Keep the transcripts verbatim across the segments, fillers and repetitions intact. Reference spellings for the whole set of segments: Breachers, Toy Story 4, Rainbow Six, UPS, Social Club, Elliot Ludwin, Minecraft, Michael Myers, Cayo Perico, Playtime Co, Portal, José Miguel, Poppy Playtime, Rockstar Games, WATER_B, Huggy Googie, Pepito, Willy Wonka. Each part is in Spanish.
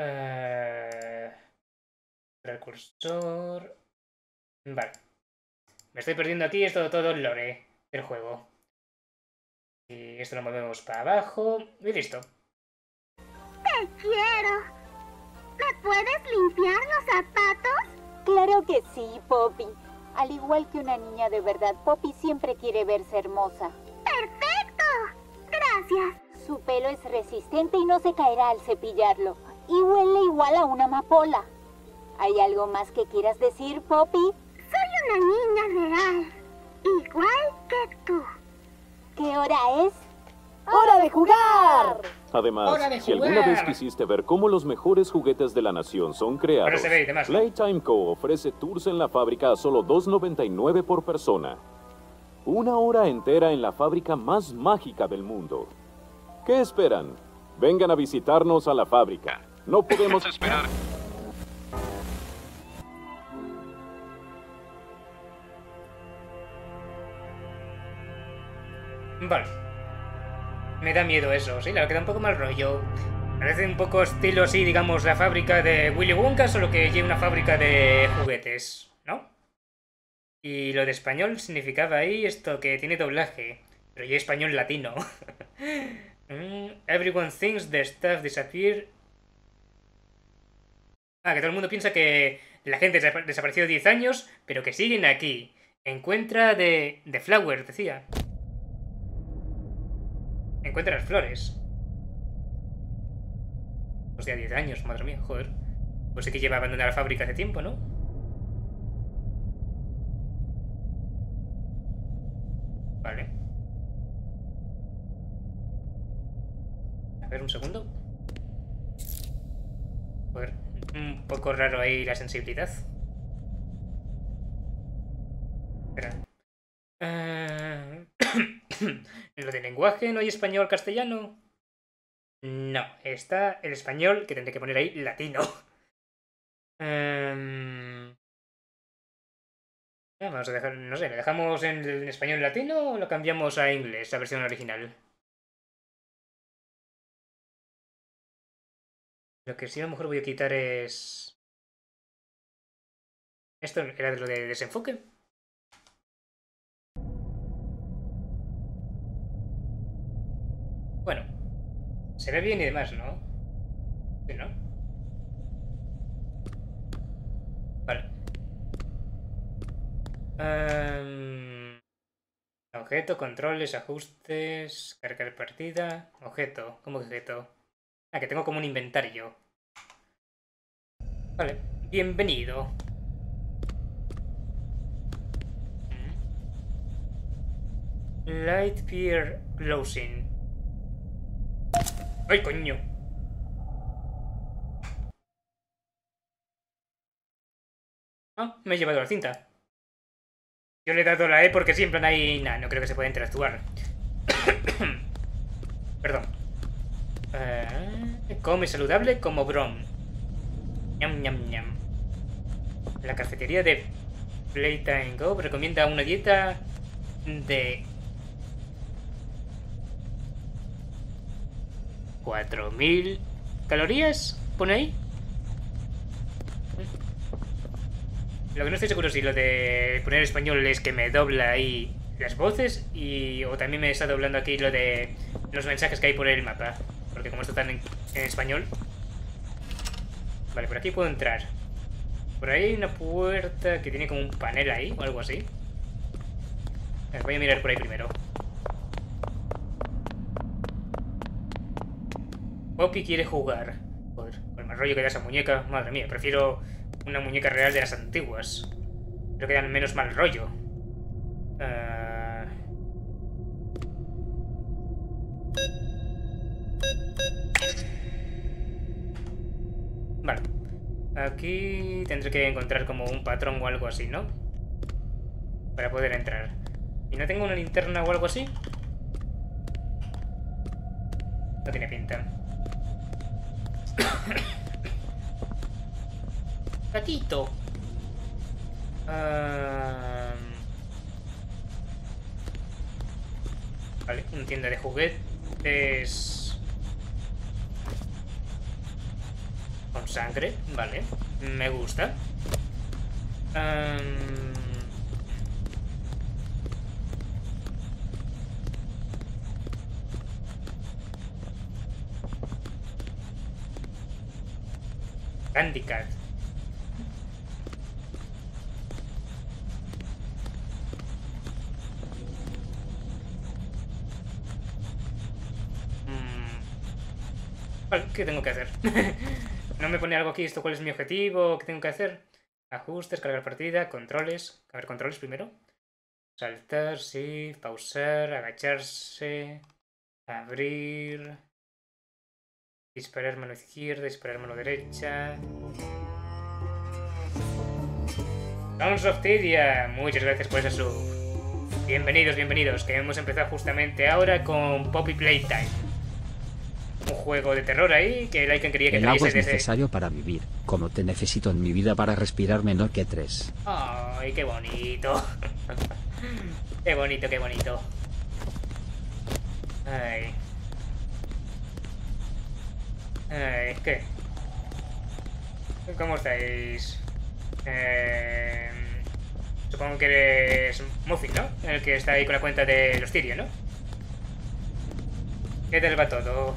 Eh, el cursor. Vale. Me estoy perdiendo aquí, es todo, todo el lore del juego. Y esto lo movemos para abajo. Y listo. ¡Te quiero! ¿Me puedes limpiar los zapatos? Claro que sí, Poppy. Al igual que una niña de verdad, Poppy siempre quiere verse hermosa. ¡Perfecto! ¡Gracias! Su pelo es resistente y no se caerá al cepillarlo. Y huele igual a una amapola. ¿Hay algo más que quieras decir, Poppy? Soy una niña real, igual que tú. ¿Qué hora es? ¡Hora de jugar! Además, de si jugar. alguna vez quisiste ver cómo los mejores juguetes de la nación son creados, Playtime Co ofrece tours en la fábrica a solo dos noventa y nueve por persona. Una hora entera en la fábrica más mágica del mundo. ¿Qué esperan? Vengan a visitarnos a la fábrica. No podemos esperar. Vale. Me da miedo eso, sí, la verdad que da un poco mal rollo. Parece un poco estilo, sí, digamos, la fábrica de Willy Wonka, solo que lleva una fábrica de juguetes, ¿no? Y lo de español significaba ahí esto que tiene doblaje, pero yo español latino. mm, everyone thinks the staff disappear. Ah, que todo el mundo piensa que la gente desap desapareció diez años, pero que siguen aquí. Encuentra de de flowers, decía. Encuentra las flores. O sea, diez años, madre mía, joder. Pues sí que lleva abandonada la fábrica hace tiempo, ¿no? Vale. A ver, un segundo. Joder, un poco raro ahí la sensibilidad. Espera. Eh... Lo de lenguaje, ¿no hay español castellano? No, está el español, que tendré que poner ahí latino. um... no, vamos a dejar, no sé, ¿lo dejamos en el español latino o lo cambiamos a inglés, la versión original? Lo que sí a lo mejor voy a quitar es... ¿Esto era de lo de desenfoque? Bueno, se ve bien y demás, ¿no? Sí, ¿no? Vale. Um... Objeto, controles, ajustes, cargar partida... Objeto, ¿cómo objeto? Ah, que tengo como un inventario. Vale, bienvenido. Light Pier Closing. ¡Ay, coño! Ah, me he llevado la cinta. Yo le he dado la E porque sí, en plan ahí... Nah, no creo que se pueda interactuar. Perdón. Uh, come saludable como Brom. Ñam, ñam, ñam. La cafetería de Playtime Co recomienda una dieta de... cuatro mil calorías, pone ahí. Lo que no estoy seguro si lo de poner español es que me dobla ahí las voces y o también me está doblando aquí lo de los mensajes que hay por el mapa. Porque como esto está en, en español... Vale, por aquí puedo entrar. Por ahí hay una puerta que tiene como un panel ahí o algo así. A ver, voy a mirar por ahí primero. Poppy quiere jugar. Joder, con el mal rollo que da esa muñeca. Madre mía, prefiero una muñeca real de las antiguas. Creo que dan menos mal rollo. Uh... Vale. Aquí tendré que encontrar como un patrón o algo así, ¿no? Para poder entrar. ¿Y no tengo una linterna o algo así? No tiene pinta. Gatito. Um... Vale, una tienda de juguetes. con sangre, vale. Me gusta. Um... Candy Cat. Mm. Vale, ¿qué tengo que hacer? No me pone algo aquí, esto, ¿cuál es mi objetivo? ¿Qué tengo que hacer? Ajustes, cargar partida, controles. A ver, controles primero. Saltar, sí, pausar, agacharse, abrir... Disparar mano izquierda, disparar mano derecha. Sons of Tidia, muchas gracias por esa sub. Bienvenidos, bienvenidos, que hemos empezado justamente ahora con Poppy Playtime. Un juego de terror ahí, que el Icon quería que trajese desde... El agua es necesario para vivir, como te necesito en mi vida para respirar menor que tres. Ay, qué bonito. Qué bonito, qué bonito. Ay... Eh, ¿qué? ¿Cómo estáis? Eh, supongo que eres Muffin, ¿no? El que está ahí con la cuenta de los Tyrion, ¿no? ¿Qué tal va todo?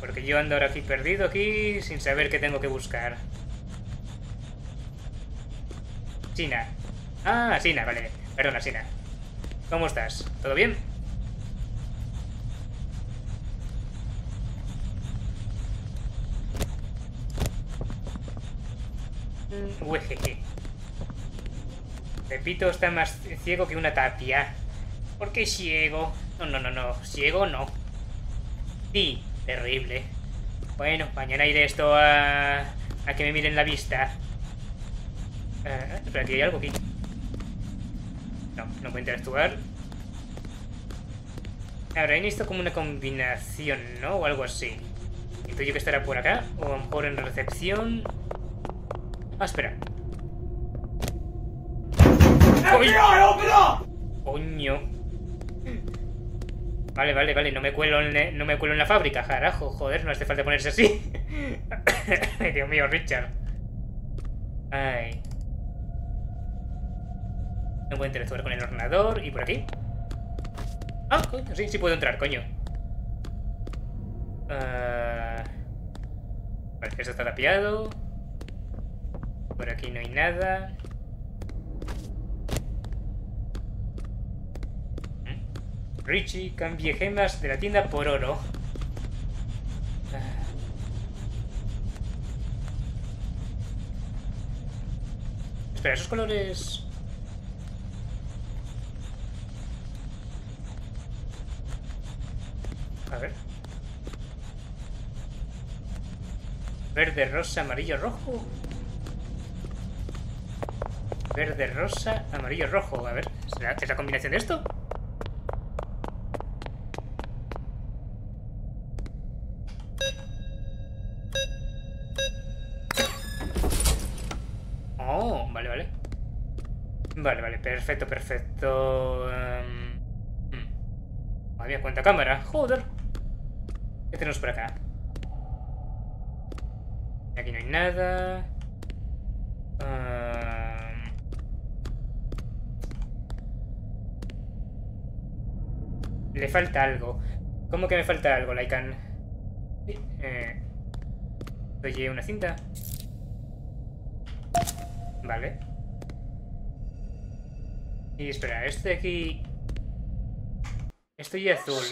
Porque yo ando ahora aquí perdido, aquí, sin saber qué tengo que buscar. Sina. Ah, Sina, vale. Perdona, Sina. ¿Cómo estás? ¿Todo bien? Uejeje. Pepito está más ciego que una tapia. ¿Por qué ciego? No, no, no, no. Ciego no. Sí, terrible. Bueno, mañana iré esto a... a que me miren la vista. Ah, espera, aquí hay algo aquí. No, no puedo interactuar. Habrán visto como una combinación, ¿no? O algo así. Intuyo que estará por acá. O a lo mejor en recepción... Ah, espera. Coño. Vale, vale, vale. No me cuelo en, no me cuelo en la fábrica, carajo. Joder, no hace falta ponerse así. Dios mío, Richard. Ay. No puedo interactuar con el ordenador. ¿Y por aquí? Ah, coño, sí, sí puedo entrar, coño. Uh... Vale, esto está tapiado. Por aquí no hay nada. Richie, cambie gemas de la tienda por oro. Espera, esos colores... A ver. Verde, rosa, amarillo, rojo... Verde, rosa, amarillo, rojo. A ver, ¿será que es la combinación de esto? Oh, vale, vale. Vale, vale, perfecto, perfecto. Um, había cuenta cámara, joder. ¿Qué tenemos por acá? Aquí no hay nada. Uh... Le falta algo. ¿Cómo que me falta algo, Lycan? Eh, Oye, una cinta. Vale. Y espera, este de aquí... Estoy azul.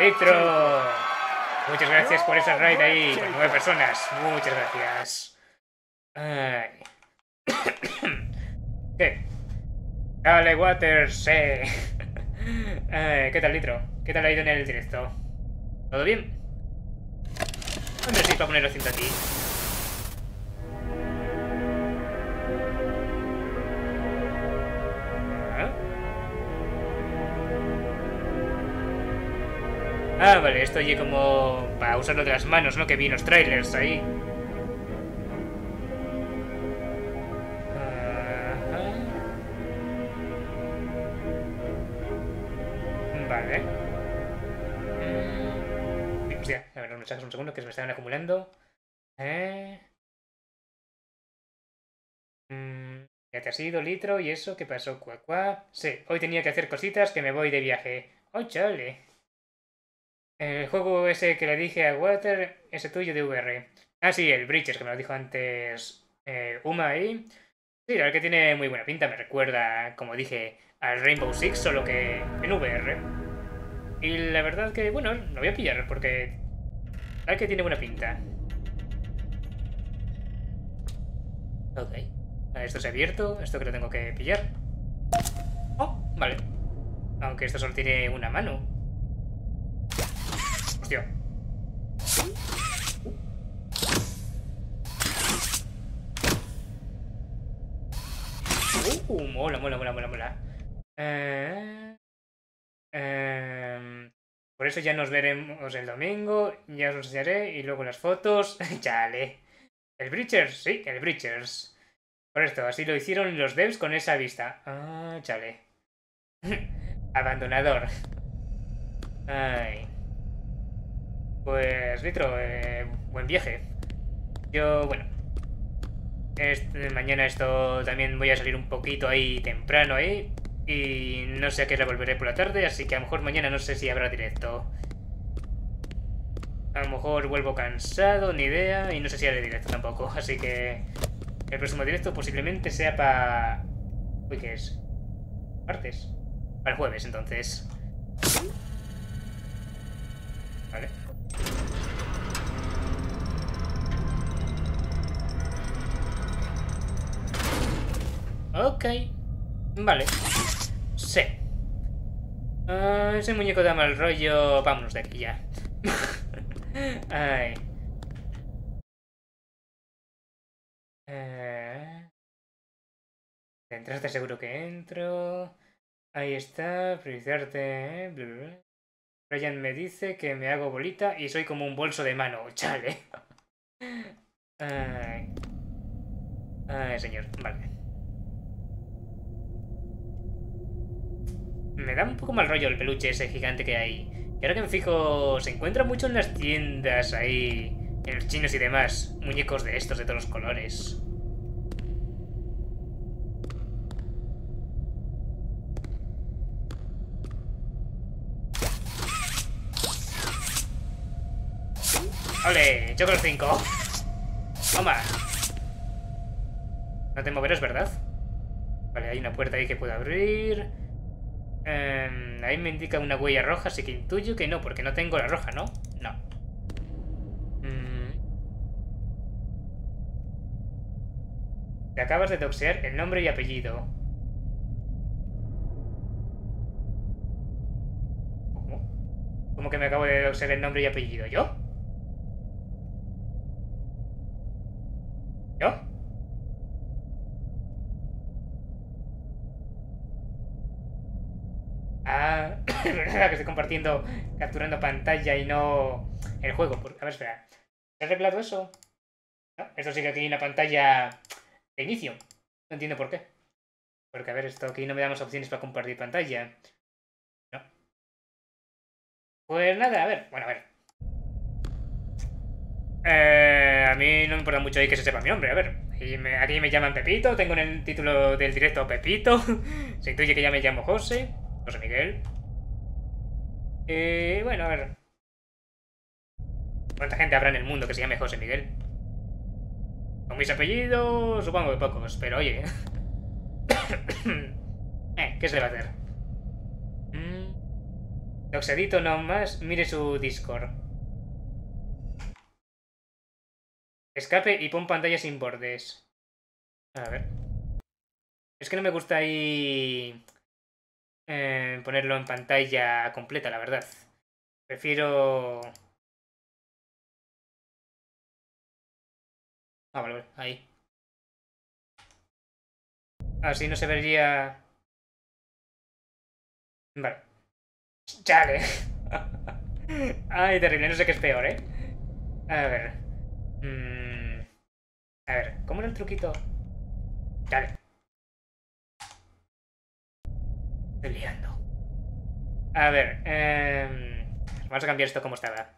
¡Retro! Muchas gracias por esa raid ahí, con nueve personas. Muchas gracias. Ay. ¿Qué? Dale, Waters, eh. eh. ¿Qué tal, Litro? ¿Qué tal ha ido en el directo? ¿Todo bien? ¿Dónde estoy para poner la cinta aquí? Ah, ah vale, esto oye como para usarlo de las manos, ¿no? Que vi los trailers ahí. Hostia, a ver los mensajes un segundo que se me están acumulando. Eh... Mm, ya te has ido, Litro, y eso, ¿qué pasó? Cuá, cuá. Sí, hoy tenía que hacer cositas que me voy de viaje. ¡Oh, chale! El juego ese que le dije a Water, ese tuyo de V R. Ah, sí, el Breachers, que me lo dijo antes eh, Uma ahí. Sí, la verdad que tiene muy buena pinta, me recuerda, como dije, al Rainbow Six, solo que en V R. Y la verdad que, bueno, lo voy a pillar, porque la verdad que tiene buena pinta. Ok. Esto se ha abierto, esto que lo tengo que pillar. Oh, vale. Aunque esto solo tiene una mano. Hostia. Uh, mola, mola, mola, mola, mola. Eh, eh, por eso ya nos veremos el domingo. Ya os enseñaré. Y luego las fotos. Chale. El Breachers, sí, el Breachers. Por esto, así lo hicieron los devs con esa vista. Ah, chale. Abandonador. Ay. Pues, Litro, eh, buen viaje. Yo, bueno, este, mañana esto también voy a salir un poquito ahí temprano ahí, y no sé a qué hora volveré por la tarde, así que a lo mejor mañana no sé si habrá directo. A lo mejor vuelvo cansado, ni idea, y no sé si haré directo tampoco, así que el próximo directo posiblemente sea para... Uy, ¿qué es? ¿Martes? Para el jueves, entonces. Vale. Ok, vale. Sí. Uh, ese muñeco da mal rollo. Vámonos de aquí ya. Ay. Uh... Entraste, seguro que entro. Ahí está, priorizarte. ¿Eh? Ryan me dice que me hago bolita y soy como un bolso de mano. Chale. Ay. Ay, señor. Vale. Me da un poco mal rollo el peluche ese gigante que hay. Y ahora que me fijo, se encuentra mucho en las tiendas ahí, en los chinos y demás. Muñecos de estos de todos los colores. ¡Ole! ¡Chocolate cinco! ¡Toma! No te moverás, ¿verdad? Vale, hay una puerta ahí que puedo abrir. Um, ahí me indica una huella roja, así que intuyo que no, porque no tengo la roja, ¿no? No. Mm. Te acabas de doxear el nombre y apellido. ¿Cómo? ¿Cómo que me acabo de doxear el nombre y apellido? ¿Yo? ¿Yo? Ah, es verdad que estoy compartiendo, capturando pantalla y no el juego. A ver, espera. ¿Se ha arreglado eso? No, esto sí que aquí hay una pantalla de inicio. No entiendo por qué. Porque, a ver, esto aquí no me da más opciones para compartir pantalla. No. Pues nada, a ver. Bueno, a ver. Eh, a mí no me importa mucho ahí que se sepa mi nombre, a ver. Y me, aquí me llaman Pepito, tengo en el título del directo Pepito. Se intuye que ya me llamo José. José Miguel. Eh, bueno, a ver. ¿Cuánta gente habrá en el mundo que se llame José Miguel? Con mis apellidos, supongo que pocos, pero oye. eh, ¿qué se le va a hacer? Mm. Doxedito nomás, mire su Discord. Escape y pon pantalla sin bordes. A ver. Es que no me gusta ahí... Eh, ponerlo en pantalla completa, la verdad. Prefiero... Ah, vale, vale, ahí. Así no se vería... Vale. ¡Chale! Ay, terrible, no sé qué es peor, ¿eh? A ver... Mm... A ver, ¿cómo era el truquito? Chale. Estoy liando. A ver, eh... vamos a cambiar esto como estaba.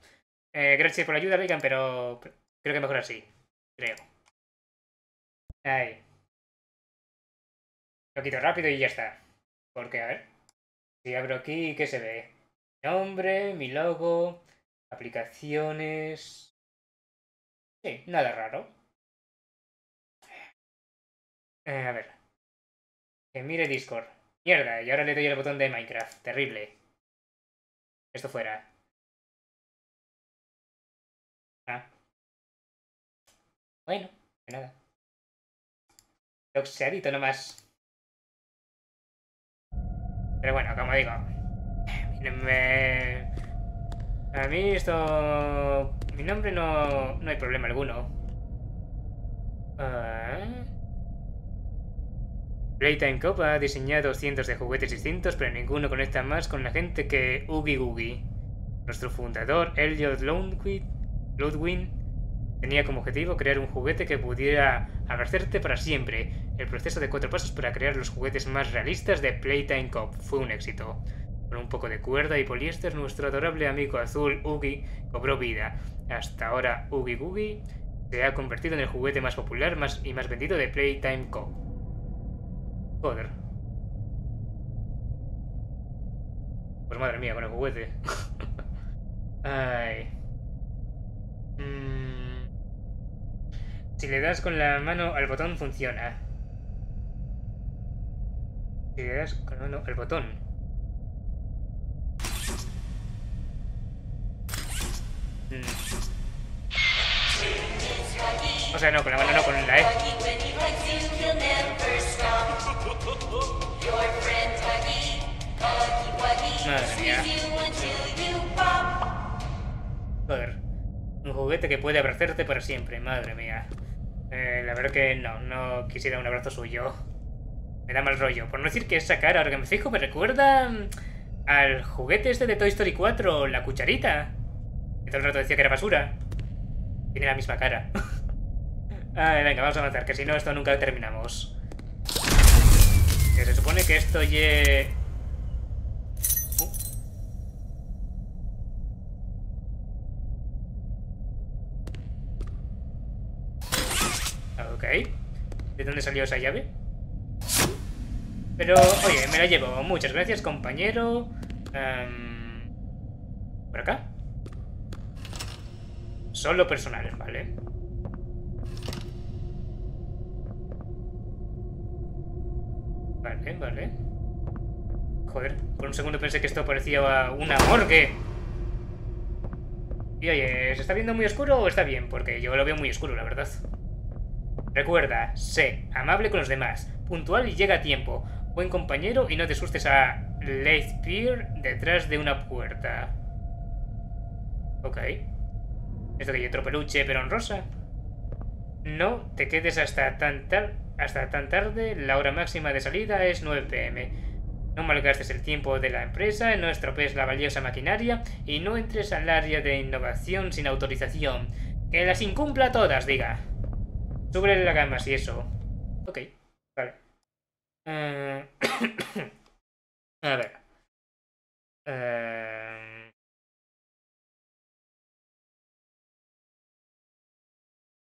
Eh, gracias por la ayuda, Beacon, pero creo que mejor así. Creo. Ahí. Lo quito rápido y ya está. Porque, a ver. Si abro aquí, ¿qué se ve? Mi nombre, mi logo, aplicaciones. Sí, nada raro. Eh, a ver. Que mire Discord. Mierda, y ahora le doy el botón de Minecraft. Terrible. Esto fuera. Ah. Bueno, de nada. Doxeadito nomás. Pero bueno, como digo. Me... A mí esto... Mi nombre no... No hay problema alguno. Ah... Playtime Co ha diseñado cientos de juguetes distintos, pero ninguno conecta más con la gente que Huggy Googie. Nuestro fundador, Elliot Ludwin, tenía como objetivo crear un juguete que pudiera agradecerte para siempre. El proceso de cuatro pasos para crear los juguetes más realistas de Playtime Co fue un éxito. Con un poco de cuerda y poliéster, nuestro adorable amigo azul Huggy cobró vida. Hasta ahora, Huggy Googie se ha convertido en el juguete más popular más y más vendido de Playtime Co. Joder. Pues madre mía, con el juguete. Ay. Mm. Si le das con la mano al botón, funciona. Si le das con la mano al botón. Mm. O sea, no, con la mano no, con la E. Madre mía. Joder. Un juguete que puede abrazarte para siempre, madre mía. Eh, la verdad que no, no quisiera un abrazo suyo. Me da mal rollo. Por no decir que esa cara, ahora que me fijo, me recuerda al juguete este de Toy Story cuatro, la cucharita. Que todo el rato decía que era basura. Tiene la misma cara. Ah, venga, vamos a avanzar, que si no esto nunca terminamos. Que se supone que esto ye... Uh. Ok. ¿De dónde salió esa llave? Pero, oye, me la llevo. Muchas gracias, compañero. Um... ¿Por acá? Solo personales, ¿vale? Vale, vale. Joder, por un segundo pensé que esto parecía una morgue. Y oye, ¿se está viendo muy oscuro o está bien? Porque yo lo veo muy oscuro, la verdad. Recuerda, sé amable con los demás, puntual y llega a tiempo, buen compañero y no te asustes a Leithpeer detrás de una puerta. Ok. Esto que hay otro peluche, pero en rosa. No te quedes hasta tan tarde. Hasta tan tarde, la hora máxima de salida es nueve pm. No malgastes el tiempo de la empresa, no estropees la valiosa maquinaria y no entres al área de innovación sin autorización. Que las incumpla todas, diga. Súbele la gama si eso. Ok, vale. Uh... A ver. Uh...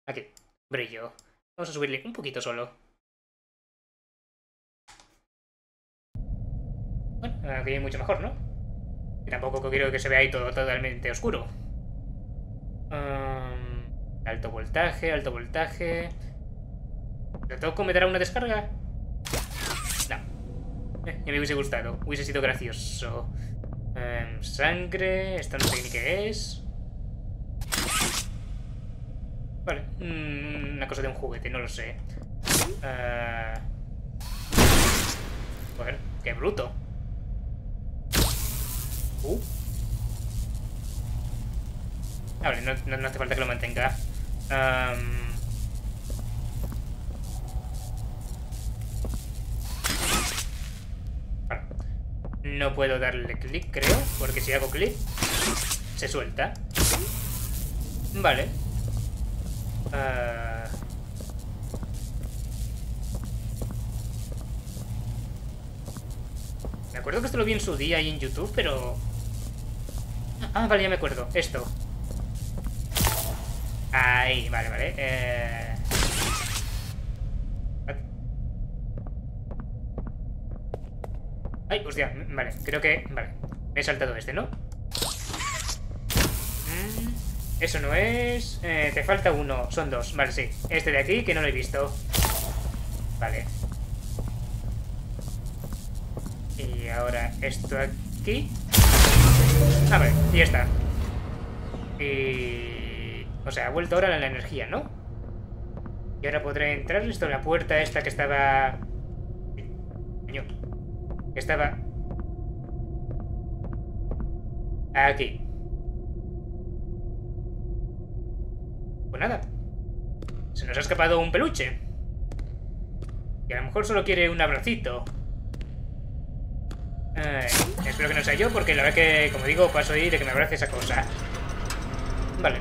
Aquí, brillo. Vamos a subirle un poquito solo. Bueno, aquí hay mucho mejor, ¿no? Y tampoco quiero que se vea ahí todo totalmente oscuro. Um, alto voltaje, alto voltaje. ¿Lo toco? ¿Me dará una descarga? No. Eh, ya me hubiese gustado. Hubiese sido gracioso. Um, sangre. Esto no sé ni qué es. Vale. Mm, una cosa de un juguete, no lo sé. Uh... Joder, qué bruto. Uh. Ah, vale, no, no, no hace falta que lo mantenga. Um... Vale. No puedo darle clic, creo, porque si hago clic, se suelta. Vale. Uh... Me acuerdo que esto lo vi en su día ahí en YouTube, pero... Ah, vale, ya me acuerdo. Esto. Ahí, vale, vale. Eh... Ay, hostia, vale, creo que... Vale, me he saltado este, ¿no? Eso no es... Eh, te falta uno, son dos, vale, sí. Este de aquí, que no lo he visto. Vale. Y ahora esto aquí. Ah, vale, y ya está. Y... O sea, ha vuelto ahora la energía, ¿no? Y ahora podré entrar, listo, en la puerta esta que estaba... Coño. Que estaba... Aquí. Pues nada. Se nos ha escapado un peluche. Y a lo mejor solo quiere un abracito. Ay, espero que no sea yo, porque la verdad que, como digo, paso ahí de que me abrace esa cosa. Vale.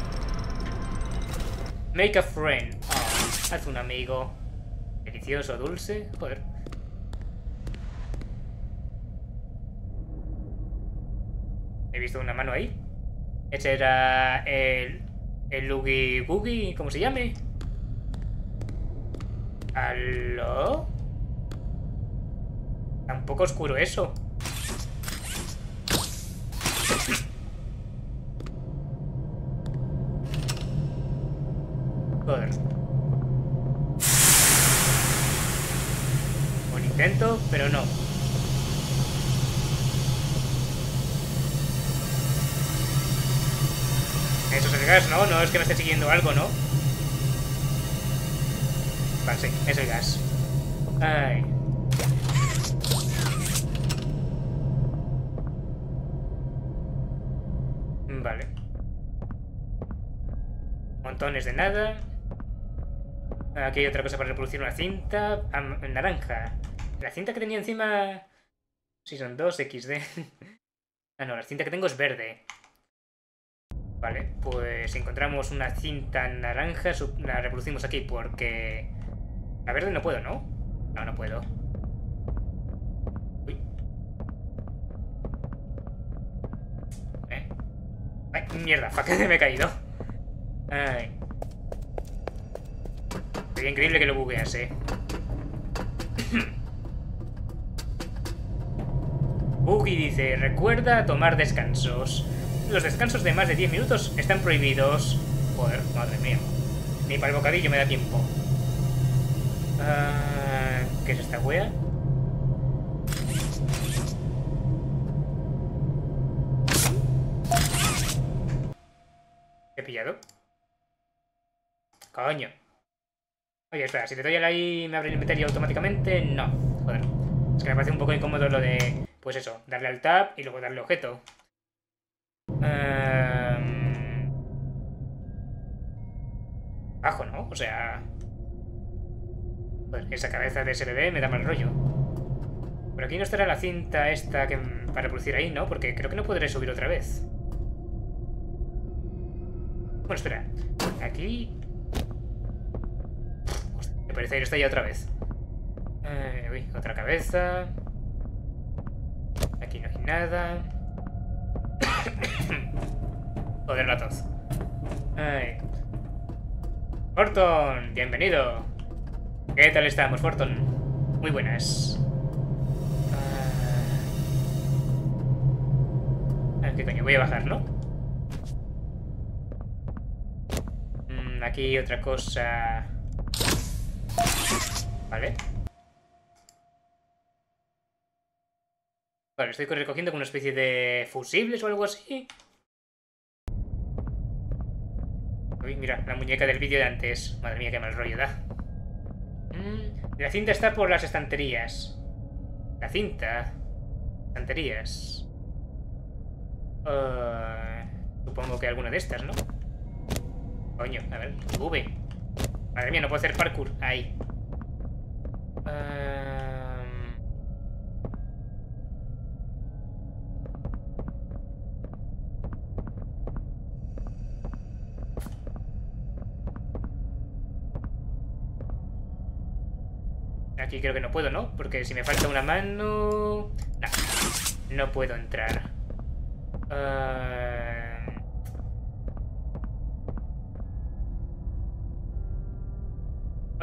Make a friend. Oh, haz un amigo. Delicioso, dulce. Joder. He visto una mano ahí. Ese era el... El Huggy Googie, ¿cómo se llame? ¿Aló? Tampoco oscuro eso. Joder. Un intento, pero no. Eso es el gas, ¿no? No es que me esté siguiendo algo, ¿no? Vale, sí, es el gas. Ay. Vale. Montones de nada. Aquí hay otra cosa para reproducir una cinta. Naranja. La cinta que tenía encima... Sí, son dos equis de. Ah, no, la cinta que tengo es verde. Vale, pues encontramos una cinta naranja, la reproducimos aquí porque... La verde no puedo, ¿no? No, no puedo. Uy. ¿Eh? Ay, mierda, fuck, me he caído. Ay. Sería increíble que lo bugueas, eh. Buggy dice, recuerda tomar descansos. Los descansos de más de diez minutos están prohibidos. Joder, madre mía. Ni para el bocadillo me da tiempo. Uh, ¿Qué es esta wea? ¿Te he pillado? Coño. Oye, espera, si te doy al ahí me abre el inventario automáticamente. No, joder. Es que me parece un poco incómodo lo de... Pues eso, darle al tab y luego darle objeto. Um... Bajo, ¿no? O sea... Pues esa cabeza de ese bebé me da mal rollo. Pero aquí no estará la cinta esta que... para producir ahí, ¿no? Porque creo que no podré subir otra vez. Bueno, espera. Aquí... Me parece que está ya otra vez. Eh, uy, otra cabeza. Aquí no hay nada. Joder, la tos. Ay. Fortune, bienvenido. ¿Qué tal estamos, Fortune? Muy buenas. Ah, ¿qué coño? Voy a bajar, ¿no? Mm, aquí otra cosa. Vale. Vale, estoy recogiendo como una especie de fusibles o algo así. Uy, mira, la muñeca del vídeo de antes. Madre mía, qué mal rollo da. Mm, la cinta está por las estanterías. La cinta. Estanterías. Uh, supongo que alguna de estas, ¿no? Coño, a ver, V. Madre mía, no puedo hacer parkour. Ahí. Uh... Aquí creo que no puedo, ¿no? Porque si me falta una mano... No, no puedo entrar. Uh...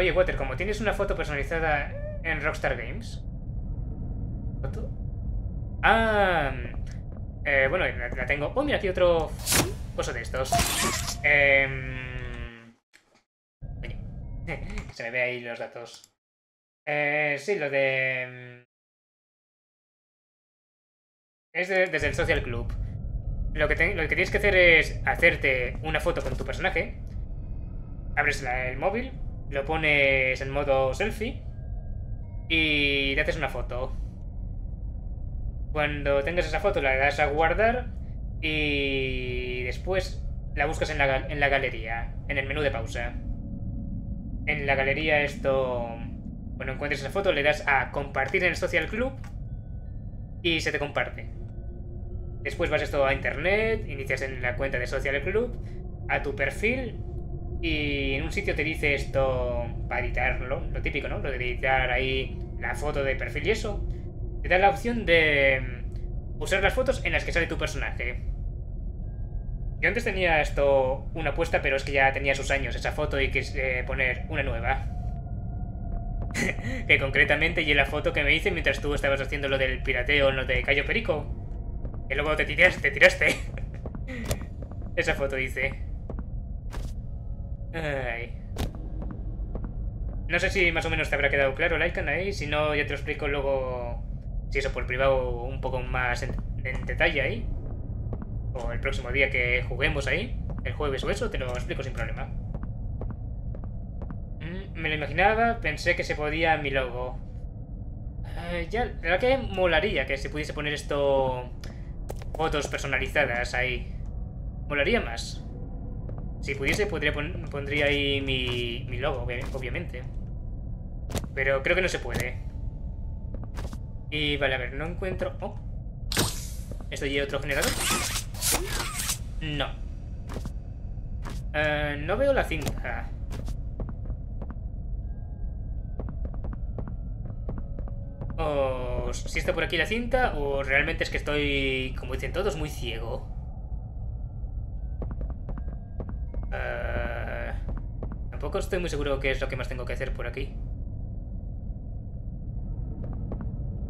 Oye, Water, como tienes una foto personalizada en Rockstar Games... ¿Foto? Ah... Eh, bueno, la, la tengo... Oh, mira, aquí otro... Coso de estos. Eh... Oye, se me ve ahí los datos. Eh, sí, lo de... Es de, desde el Social Club. Lo que, te, lo que tienes que hacer es hacerte una foto con tu personaje. Abres el móvil, lo pones en modo selfie y te haces una foto. Cuando tengas esa foto la das a guardar y después la buscas en la, en la galería, en el menú de pausa. En la galería esto... Cuando encuentres esa foto le das a compartir en el Social Club y se te comparte. Después vas esto a internet, inicias en la cuenta de Social Club, a tu perfil y en un sitio te dice esto para editarlo, lo típico, ¿no? Lo de editar ahí la foto de perfil y eso. Te da la opción de usar las fotos en las que sale tu personaje. Yo antes tenía esto una apuesta, pero es que ya tenía sus años esa foto y quise poner una nueva. Que concretamente y en la foto que me hice mientras tú estabas haciendo lo del pirateo, lo de Cayo Perico. Y luego te tiraste, te tiraste. Esa foto hice. Ay. No sé si más o menos te habrá quedado claro el icon ahí. Si no, ya te lo explico luego. Si eso por privado un poco más en, en detalle ahí. O el próximo día que juguemos ahí. El jueves o eso, te lo explico sin problema. Me lo imaginaba, pensé que se podía mi logo. Eh, ya, la verdad que molaría que se pudiese poner esto... Fotos personalizadas ahí. Molaría más. Si pudiese, podría pon pondría ahí mi, mi logo, obviamente. Pero creo que no se puede. Y vale, a ver, no encuentro... Oh. ¿Esto lleva otro generador? No. Eh, no veo la cinta. O si está por aquí la cinta, o realmente es que estoy, como dicen todos, muy ciego. Uh, tampoco estoy muy seguro qué es lo que más tengo que hacer por aquí.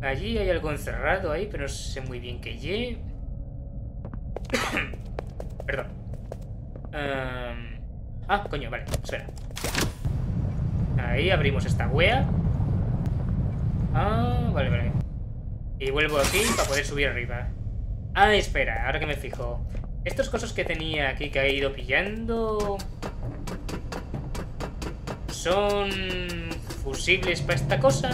Allí hay algo encerrado ahí, pero no sé muy bien qué lleve. Perdón. Um, ah, coño, vale, espera. Ahí abrimos esta wea. Ah, vale, vale. Y vuelvo aquí para poder subir arriba. Ah, espera, ahora que me fijo. Estos cosas que tenía aquí que he ido pillando... ¿Son fusibles para esta cosa?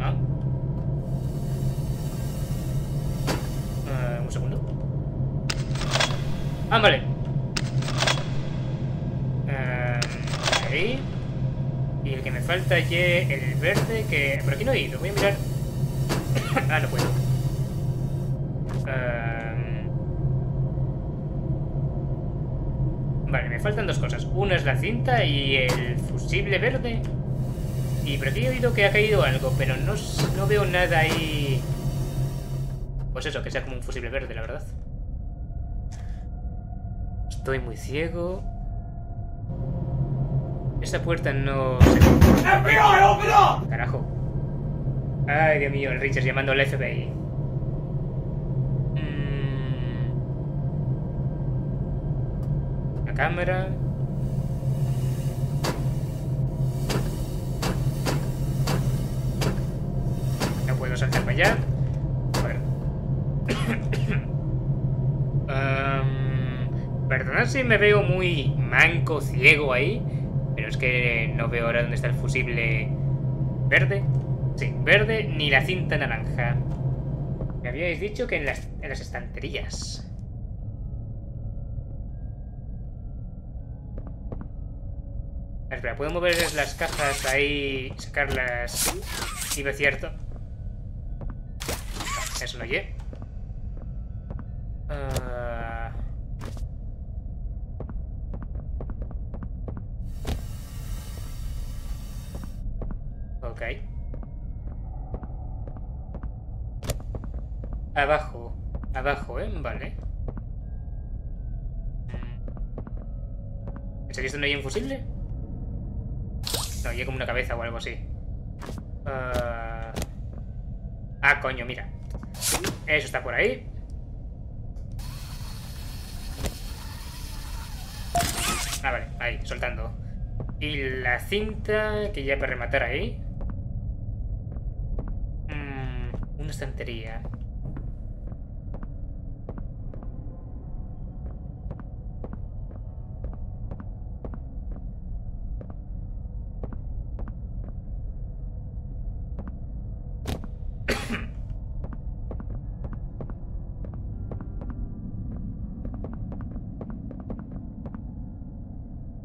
Ah. Uh, un segundo. Ah, vale. Falta ya el verde que... Por aquí no he ido, voy a mirar... Ah, no puedo. Um... Vale, me faltan dos cosas. Una es la cinta y el fusible verde. Y por aquí he oído que ha caído algo, pero no, no veo nada ahí... Pues eso, que sea como un fusible verde, la verdad. Estoy muy ciego... Esta puerta no se... ¡F B I, open up! Carajo. Ay, Dios mío, el Richard llamando al F B I. Mm... La cámara... No puedo saltar para allá. Bueno. um... Perdonad si me veo muy manco, ciego ahí. Pero es que no veo ahora dónde está el fusible verde. Sí, verde ni la cinta naranja. Me habíais dicho que en las, en las estanterías. A ver, espera, ¿puedo mover las cajas ahí, sacarlas y vaciar todo? Eso no llegué. Uh... Ok. Abajo. Abajo, ¿eh? Vale. ¿Aquí es donde hay un fusible? No, hay como una cabeza o algo así. Uh... Ah, coño, mira. Eso está por ahí. Ah, vale, ahí, soltando. Y la cinta que ya para rematar ahí. Mm, una estantería.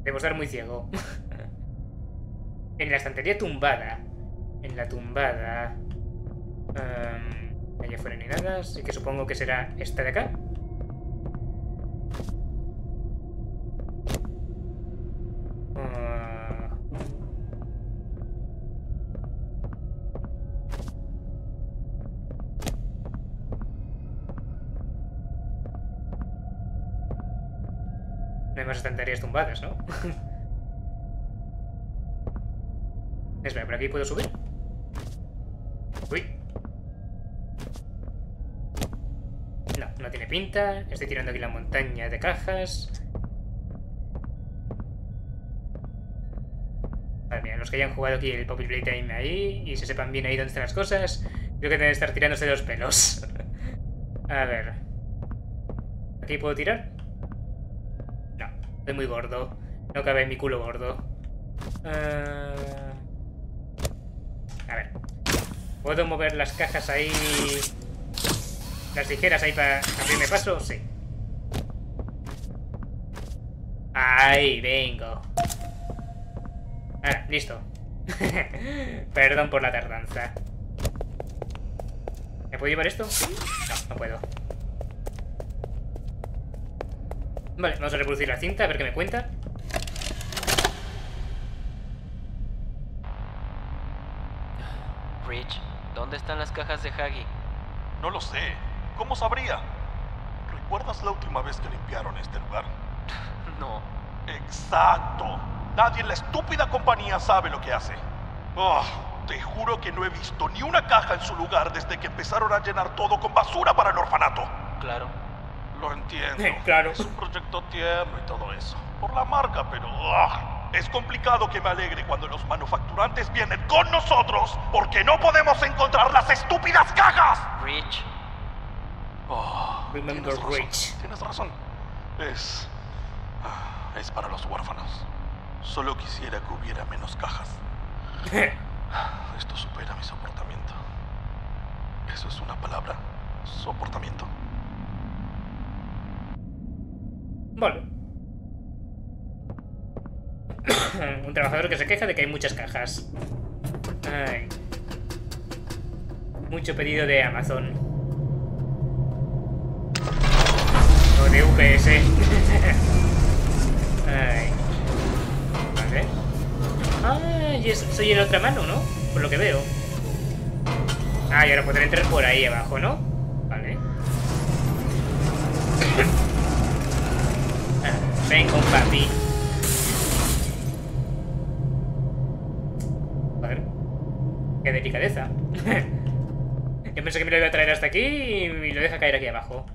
Debo estar muy ciego. En la estantería tumbada. En la tumbada. Um, allá fuera ni nada. Así que supongo que será esta de acá. Estanterías tumbadas, ¿no? Espera, ¿por aquí puedo subir? Uy. No, no tiene pinta. Estoy tirando aquí la montaña de cajas. Vale, mira, los que hayan jugado aquí el Poppy Playtime ahí y se sepan bien ahí dónde están las cosas, creo que deben estar tirándose los pelos. A ver. ¿Aquí puedo tirar? Estoy muy gordo. No cabe en mi culo gordo. Uh... A ver. ¿Puedo mover las cajas ahí? ¿Las tijeras ahí para abrirme paso? Sí. Ahí, vengo. Ahora, listo. Perdón por la tardanza. ¿Me puedo llevar esto? No, no puedo. Vale, vamos a reproducir la cinta, a ver qué me cuenta. Rich, ¿dónde están las cajas de Huggy? No lo sé. ¿Cómo sabría? ¿Recuerdas la última vez que limpiaron este lugar? No. ¡Exacto! Nadie en la estúpida compañía sabe lo que hace. Oh, te juro que no he visto ni una caja en su lugar desde que empezaron a llenar todo con basura para el orfanato. Claro. Lo entiendo. Claro. Es un proyecto tierno y todo eso. Por la marca, pero... ugh, es complicado que me alegre cuando los manufacturantes vienen con nosotros porque no podemos encontrar las estúpidas cajas. Rich. Oh, Remember tienes razón. Rich. Tienes razón. Es... es para los huérfanos. Solo quisiera que hubiera menos cajas. Esto supera mi soportamiento. ¿Eso es una palabra? Soportamiento. Vale. Un trabajador que se queja de que hay muchas cajas. Ay. Mucho pedido de Amazon. O de U P S. Ay. Vale. Ah, y soy en otra mano, ¿no? Por lo que veo. Ah, y ahora podré entrar por ahí abajo, ¿no? Vale. Ven con papi. Joder. Qué delicadeza. Yo pensé que me lo iba a traer hasta aquí y lo deja caer aquí abajo.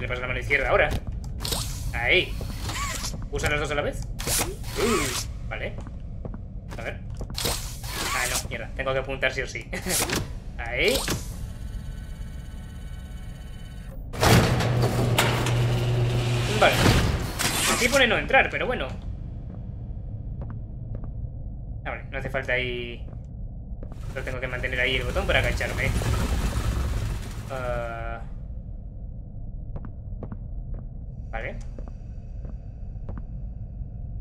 Le paso la mano izquierda ahora. Ahí. ¿Usan los dos a la vez? Uh, vale. A ver. Ah, no, mierda. Tengo que apuntar sí o sí. Ahí. Vale. Aquí pone no entrar, pero bueno. Ah, vale. No hace falta ahí... Solo tengo que mantener ahí el botón para agacharme. Uh... Vale.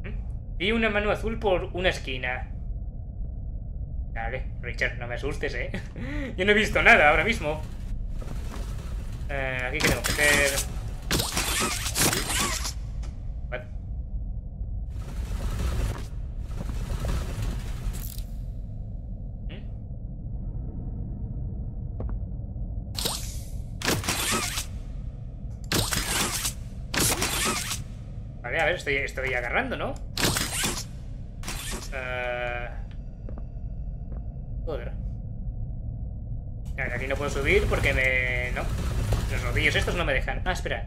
¿Mm? Vi una mano azul por una esquina. Vale, Richard, no me asustes, ¿eh? Yo no he visto nada ahora mismo. Uh, aquí que tengo que hacer... What? ¿Mm? ver, estoy, estoy agarrando, ¿no? Uh... Joder. A ver, aquí no puedo subir porque me... No. Los rodillos estos no me dejan. Ah, espera.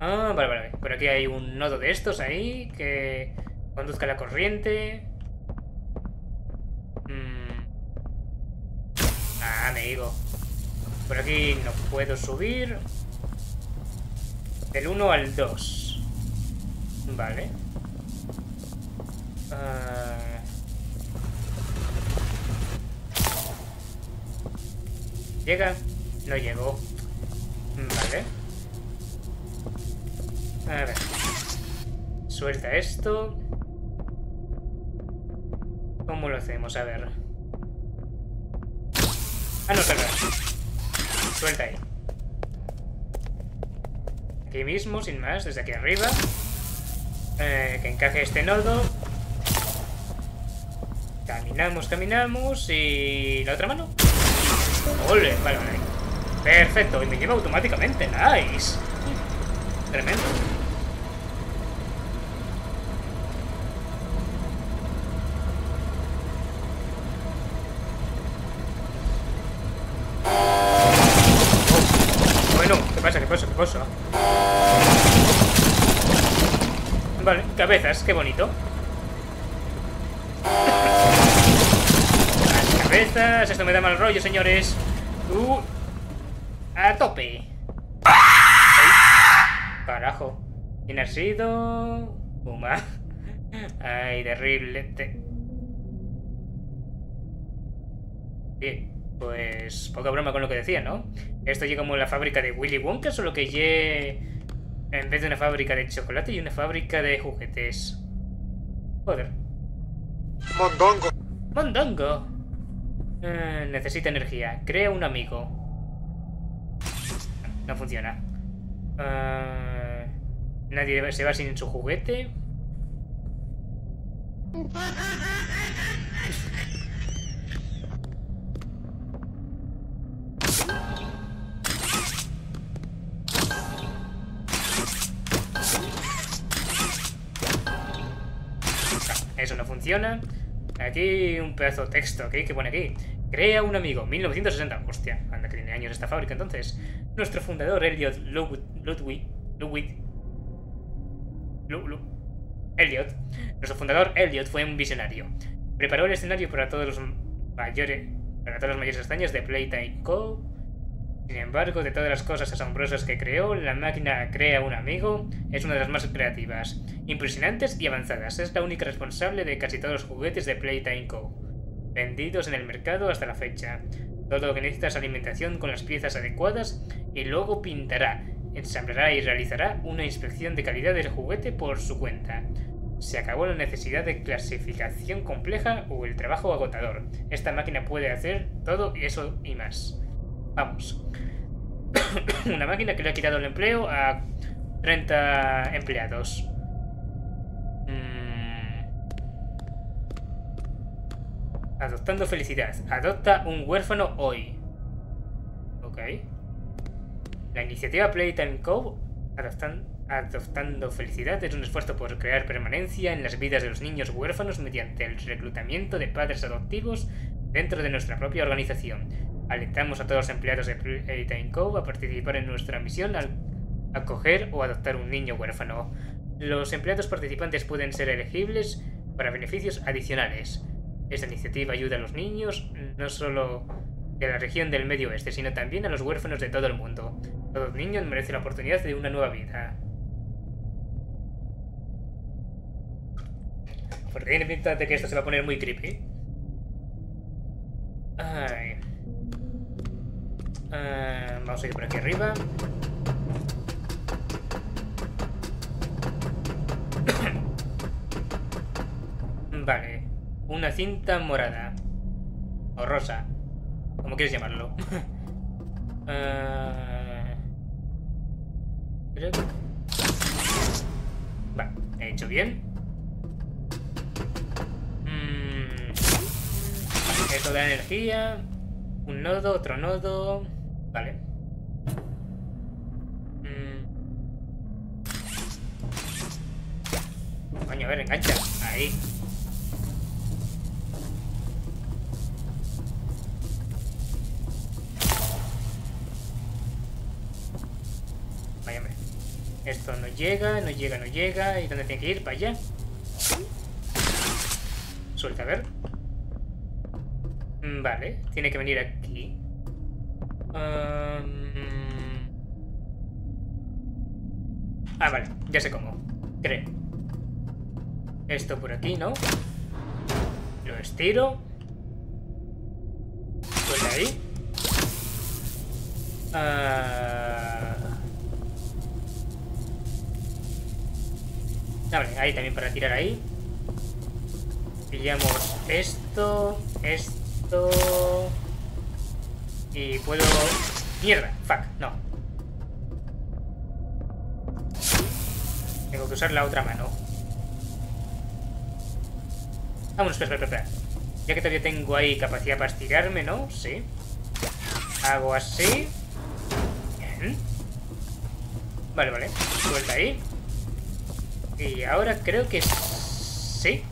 Ah, vale, vale. Por aquí hay un nodo de estos ahí que conduzca la corriente. Mm. Ah, amigo. Por aquí no puedo subir. Del uno al dos. Vale. Ah... ¿Llega? No llegó. Vale. A ver. Suelta esto. ¿Cómo lo hacemos? A ver. Ah, no, suelta. Suelta ahí. Aquí mismo, sin más, desde aquí arriba. Eh, que encaje este nodo. Caminamos, caminamos y... ¿La otra mano? Ole, vale, vale. Perfecto, y me lleva automáticamente. Nice. Tremendo. Oh. Bueno, ¿qué pasa? ¿Qué pasa? ¿Qué pasa? Vale, cabezas, qué bonito. Cabezas, esto me da mal rollo, señores. Uh, a tope. Ay, carajo. ¿Quién ha sido? Puma. Ay, terrible. Bien, pues poca broma con lo que decía, ¿no? Esto llega como la fábrica de Willy Wonka, solo que ye... en vez de una fábrica de chocolate y una fábrica de juguetes. Joder. Mondongo. Mondongo. Eh, necesita energía. Crea un amigo. No funciona. Eh, nadie se va sin su juguete. Eso no funciona. Aquí un pedazo de texto, ¿okay? ¿Qué pone aquí? Crea un amigo, mil novecientos sesenta. Hostia, anda que tiene años esta fábrica entonces. Nuestro fundador, Elliot Ludwin. Ludwin. Elliot. Nuestro fundador, Elliot, fue un visionario. Preparó el escenario para todos los mayores. Para todas las mayores hazañas de Playtime Co. Sin embargo, de todas las cosas asombrosas que creó, la máquina Crea un Amigo es una de las más creativas, impresionantes y avanzadas. Es la única responsable de casi todos los juguetes de Playtime Co. vendidos en el mercado hasta la fecha. Todo lo que necesitas es alimentación con las piezas adecuadas y luego pintará, ensamblará y realizará una inspección de calidad del juguete por su cuenta. Se acabó la necesidad de clasificación compleja o el trabajo agotador. Esta máquina puede hacer todo eso y más. Vamos. Una máquina que le ha quitado el empleo a treinta empleados. Mm. Adoptando felicidad. Adopta un huérfano hoy. Ok. La iniciativa Playtime Co. Adoptan, adoptando felicidad es un esfuerzo por crear permanencia en las vidas de los niños huérfanos mediante el reclutamiento de padres adoptivos dentro de nuestra propia organización. Alentamos a todos los empleados de Playtime Co. a participar en nuestra misión al acoger o adoptar un niño huérfano. Los empleados participantes pueden ser elegibles para beneficios adicionales. Esta iniciativa ayuda a los niños, no solo de la región del Medio Oeste, sino también a los huérfanos de todo el mundo. Todo niño merece la oportunidad de una nueva vida. Porque tiene pinta de que esto se va a poner muy creepy. Ay... Uh, vamos a ir por aquí arriba. Vale. Una cinta morada. O rosa. Como quieres llamarlo. uh... Creo que... Vale. He hecho bien. Mm... Esto da energía. Un nodo, otro nodo... Vale. coño, a ver, engancha. Ahí. Vaya, hombre. Esto no llega, no llega, no llega. ¿Y dónde tiene que ir? Para allá. Suelta, a ver. Vale, tiene que venir aquí. Um... Ah, vale, ya sé cómo. Creo. Esto por aquí, ¿no? Lo estiro. Suelta ahí. Uh... Ah, vale, ahí también para tirar ahí. Pillamos esto, esto... Y puedo... ¡Mierda! ¡Fuck! No. Tengo que usar la otra mano. Vámonos, espera, espera, espera. Ya que todavía tengo ahí capacidad para estirarme, ¿no? Sí. Hago así. Bien. Vale, vale. Suelta ahí. Y ahora creo que... Sí.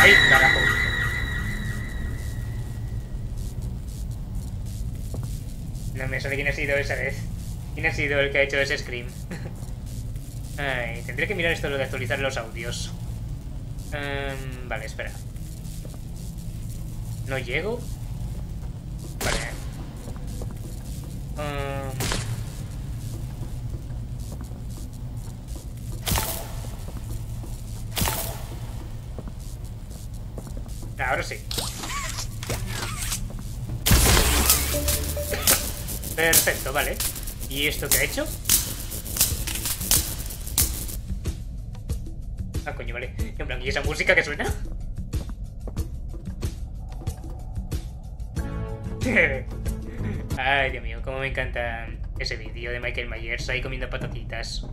Ahí, carajo. No me sale quién ha sido esa vez. ¿Quién ha sido el que ha hecho ese scream? Ay, tendré que mirar esto de actualizar los audios. Um, vale, espera. ¿No llego? Vale. Um... Ahora sí. Perfecto, vale. ¿Y esto qué ha hecho? Ah, coño, vale. En plan, ¿y esa música que suena? Ay, Dios mío, cómo me encanta ese vídeo de Michael Myers ahí comiendo patatitas.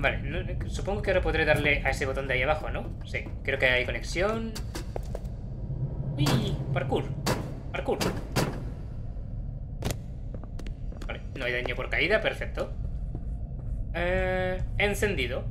Vale, supongo que ahora podré darle a ese botón de ahí abajo, ¿no? Sí, creo que hay conexión. ¡Uy! Parkour. Parkour. Vale, no hay daño por caída, perfecto. Eh, encendido.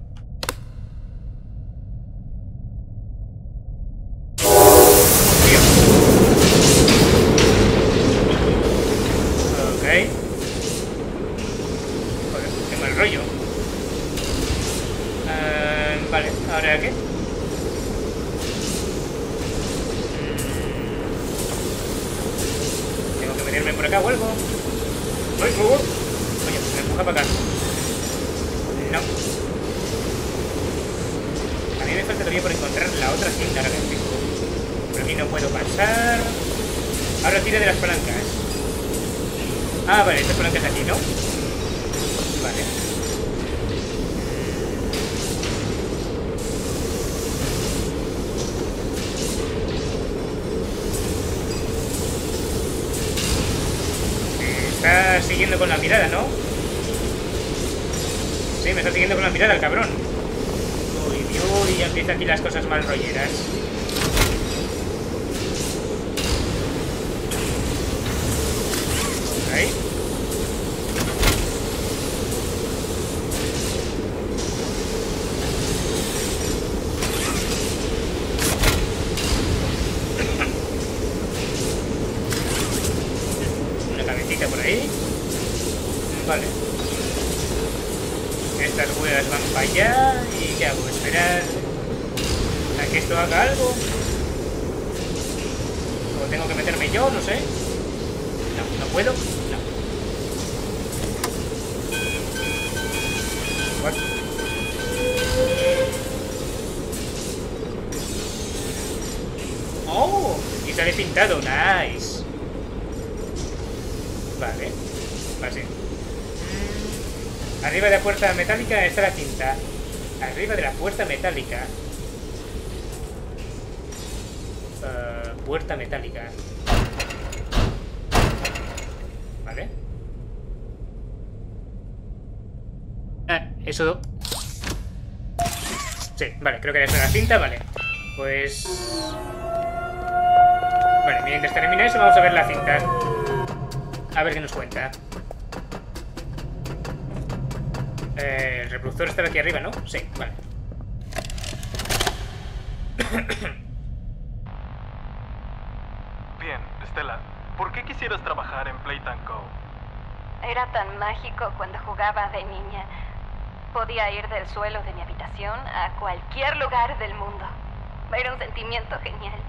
Metálica está la cinta. Arriba de la puerta metálica. Uh, puerta metálica. Vale. Ah, eso. Sí, vale, creo que ya está la cinta, vale. Pues... Vale, mientras termina eso vamos a ver la cinta. A ver qué nos cuenta. Eh, el reproductor está aquí arriba, ¿no? Sí, vale. Bien, Estela, ¿por qué quisieras trabajar en Playtime Co? Era tan mágico cuando jugaba de niña. Podía ir del suelo de mi habitación a cualquier lugar del mundo. Era un sentimiento genial.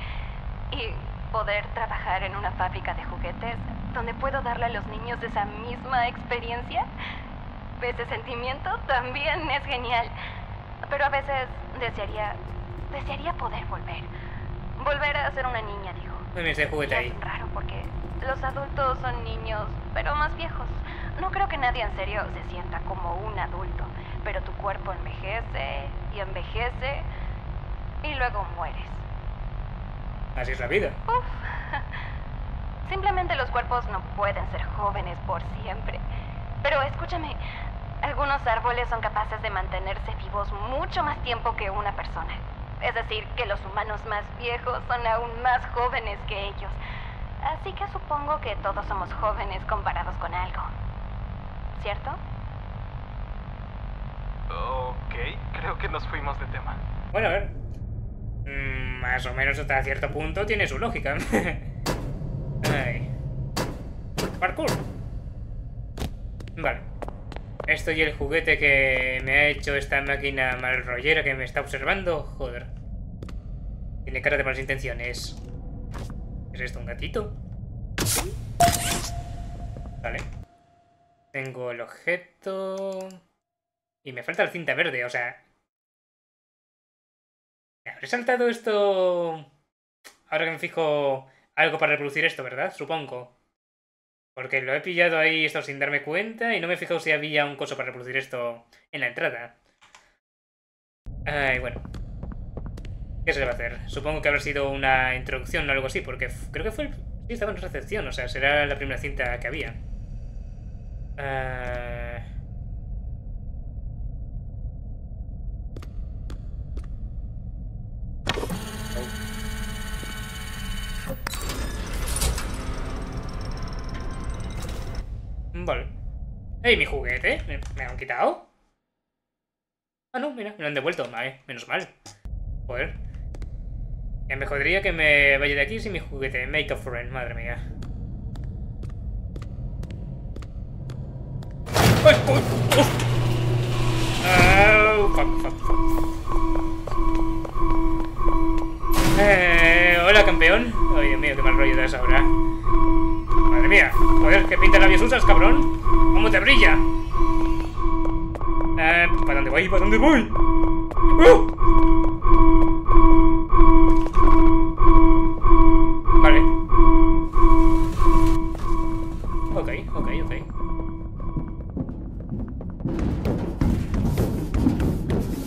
Y poder trabajar en una fábrica de juguetes donde puedo darle a los niños esa misma experiencia, ese sentimiento también es genial. Pero a veces desearía, desearía poder volver. Volver a ser una niña, digo. Muy bien, ese juguete ahí. Es raro porque los adultos son niños, pero más viejos. No creo que nadie en serio se sienta como un adulto, pero tu cuerpo envejece y envejece y luego mueres. Así es la vida. Uf. Simplemente los cuerpos no pueden ser jóvenes por siempre. Pero escúchame, algunos árboles son capaces de mantenerse vivos mucho más tiempo que una persona. Es decir, que los humanos más viejos son aún más jóvenes que ellos. Así que supongo que todos somos jóvenes comparados con algo. ¿Cierto? Ok, creo que nos fuimos de tema. Bueno, a ver. Mm, más o menos hasta cierto punto tiene su lógica. Ay. Parkour. Vale. Esto y el juguete que me ha hecho esta máquina malrollera que me está observando. Joder. Tiene cara de malas intenciones. ¿Es esto un gatito? Vale. Tengo el objeto. Y me falta la cinta verde, o sea. ¿Me habré saltado esto? Ahora que me fijo, algo para reproducir esto, ¿verdad? Supongo. Porque lo he pillado ahí esto sin darme cuenta y no me he fijado si había un coso para reproducir esto en la entrada. Ay, bueno. ¿Qué se le va a hacer? Supongo que habrá sido una introducción o algo así, porque creo que fue el... Sí, estaba en recepción, o sea, será la primera cinta que había. Uh... Oh. Vale. ¡Ey, mi juguete! ¿Me, ¿Me han quitado? Ah, no, mira, me lo han devuelto. Vale, menos mal. Joder. Ya me jodería que me vaya de aquí sin mi juguete. Make a friend, madre mía. ¡Ay, ay, ay! Oh, fuck, fuck, fuck. Eh, hola, campeón. Ay, oh, Dios mío, qué mal rollo das ahora. Madre mía, joder, qué pinta labios usas, cabrón. ¿Cómo te brilla? Eh, ¿para dónde voy? ¿Para dónde voy? ¡Uh! Vale. Ok, ok, ok.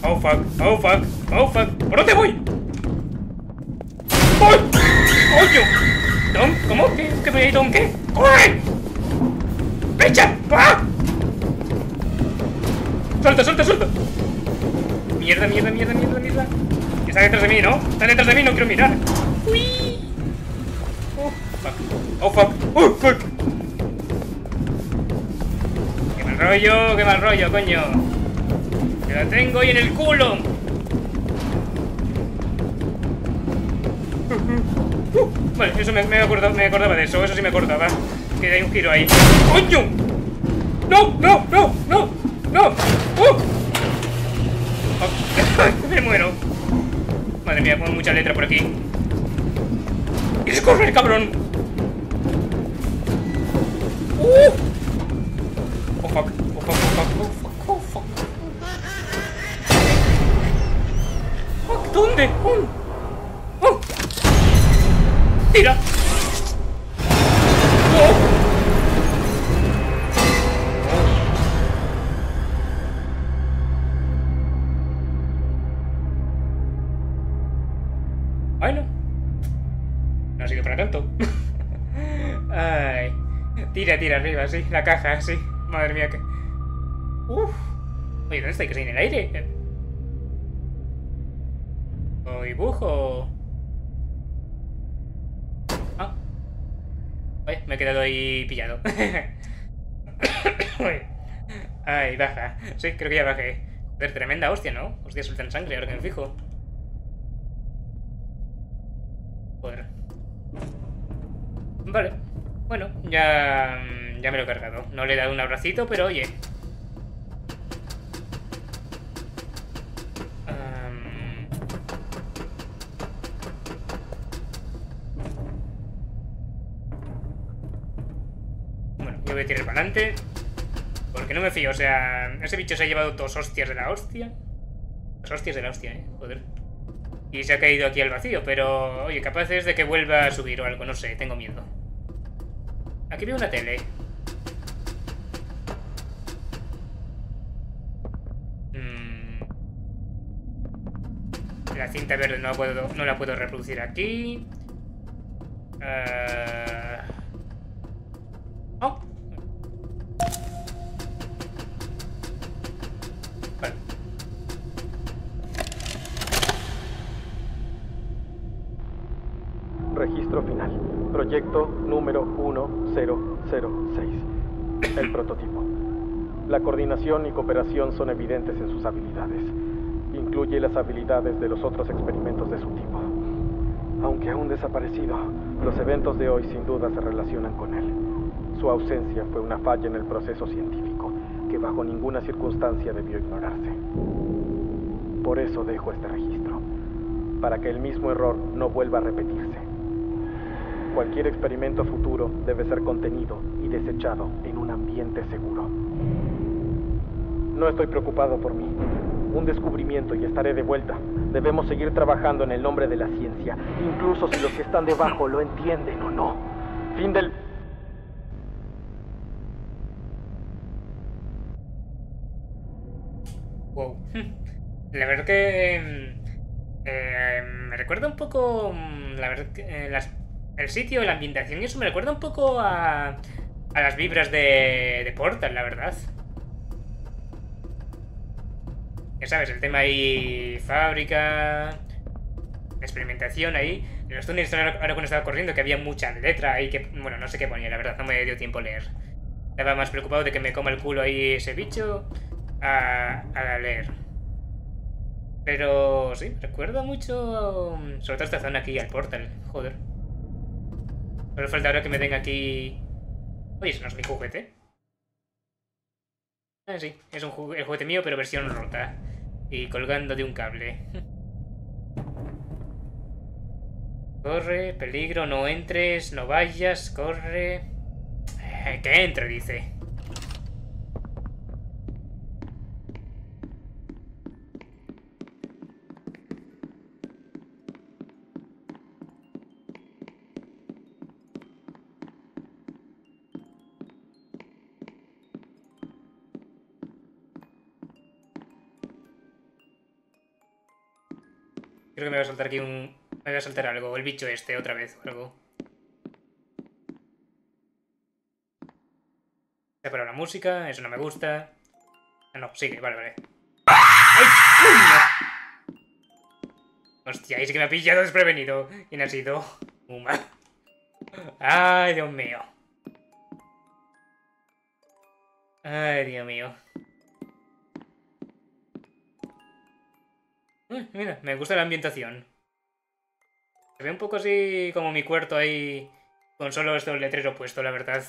Oh fuck, oh fuck, oh fuck. ¿Por dónde voy? ¡Voy! ¡Oye! ¿Cómo? ¿Qué? ¿Qué me don qué? ¡Corre! ¡Pecha! ¡Ah! ¡Suelta, suelta, suelta! Mierda, mierda, mierda, mierda, mierda. Está detrás de mí, ¿no? Está detrás de mí, no quiero mirar. ¡Uy! ¡Oh, fuck! ¡Oh, fuck! ¡Oh, fuck! ¡Qué mal rollo! ¡Qué mal rollo, coño! ¡Que la tengo ahí en el culo! Uh, vale, eso me, me, acordaba, me acordaba de eso, eso sí me acordaba. Que hay un giro ahí. ¡Coño! ¡No, no, no, no! ¡No! ¡Oh! Oh. ¡Me muero! Madre mía, pongo mucha letra por aquí. ¡Quieres correr, cabrón! ¡Uh! ¡Oh, fuck! ¡Oh, fuck! ¡Oh, fuck! ¡Oh, fuck! ¡Oh, fuck! ¿Dónde? ¡Oh! ¡Tira! ¡Oh! ¡Ay, no! No ha sido para tanto. Ay. Tira, tira arriba, sí. La caja, sí. Madre mía, que... ¡Uf! Oye, ¿dónde estoy? ¿Que estoy en el aire? ¿O dibujo? Me he quedado ahí pillado. Ay, baja. Sí, creo que ya bajé. Joder, tremenda hostia, ¿no? Hostia, sueltan sangre, ahora que me fijo. Joder. Vale. Bueno, ya... ya me lo he cargado. No le he dado un abracito, pero oye... voy a tirar para adelante porque no me fío, o sea, ese bicho se ha llevado dos hostias de la hostia dos hostias de la hostia, eh, joder, y se ha caído aquí al vacío, pero, oye, capaces de que vuelva a subir o algo, no sé, tengo miedo. Aquí veo una tele. hmm. La cinta verde no la puedo, no la puedo reproducir aquí. uh... oh Registro final. Proyecto número uno cero cero seis. El prototipo. La coordinación y cooperación son evidentes en sus habilidades. Incluye las habilidades de los otros experimentos de su tipo. Aunque aún desaparecido, los eventos de hoy sin duda se relacionan con él. Su ausencia fue una falla en el proceso científico, que bajo ninguna circunstancia debió ignorarse. Por eso dejo este registro, para que el mismo error no vuelva a repetirse. Cualquier experimento futuro debe ser contenido y desechado en un ambiente seguro. No estoy preocupado por mí. Un descubrimiento y estaré de vuelta. Debemos seguir trabajando en el nombre de la ciencia, incluso si los que están debajo lo entienden o no. Fin del... Wow. La verdad que... Eh, me recuerda un poco... La verdad que... Eh, las... El sitio, la ambientación, y eso me recuerda un poco a, a las vibras de, de Portal, la verdad. Ya sabes, el tema ahí, fábrica, experimentación ahí. Los túneles ahora cuando estaba corriendo, que había mucha letra ahí que, bueno, no sé qué ponía, la verdad, no me dio tiempo a leer. Estaba más preocupado de que me coma el culo ahí ese bicho a, a leer. Pero sí, recuerda mucho, sobre todo esta zona aquí, al Portal, joder. Pero falta ahora que me tenga aquí... Oye, eso no es mi juguete. Ah, sí. Es un jugu el juguete mío, pero versión rota. Y colgando de un cable. Corre, peligro, no entres, no vayas, corre... Eh, que entre, dice. Creo que me va a saltar aquí un... Me va a saltar algo, el bicho este otra vez o algo. Se ha parado la música, eso no me gusta. Ah, no, sigue, vale, vale. ¡Ay, coño! Hostia, ahí sí que me ha pillado desprevenido. ¿Quién ha sido? Uma. Ay, Dios mío. Ay, Dios mío. Mira, me gusta la ambientación. Se ve un poco así como mi cuarto ahí, con solo este letrero puesto, la verdad.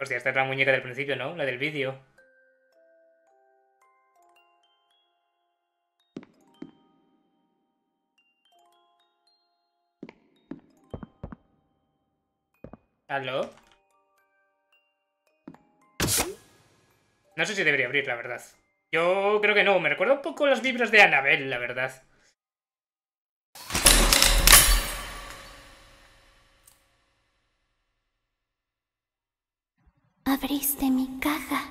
Hostia, esta es la muñeca del principio, ¿no? La del vídeo. ¿Aló? No sé si debería abrir, la verdad. Yo creo que no. Me recuerda un poco las vibras de Annabel, la verdad. Abriste mi caja.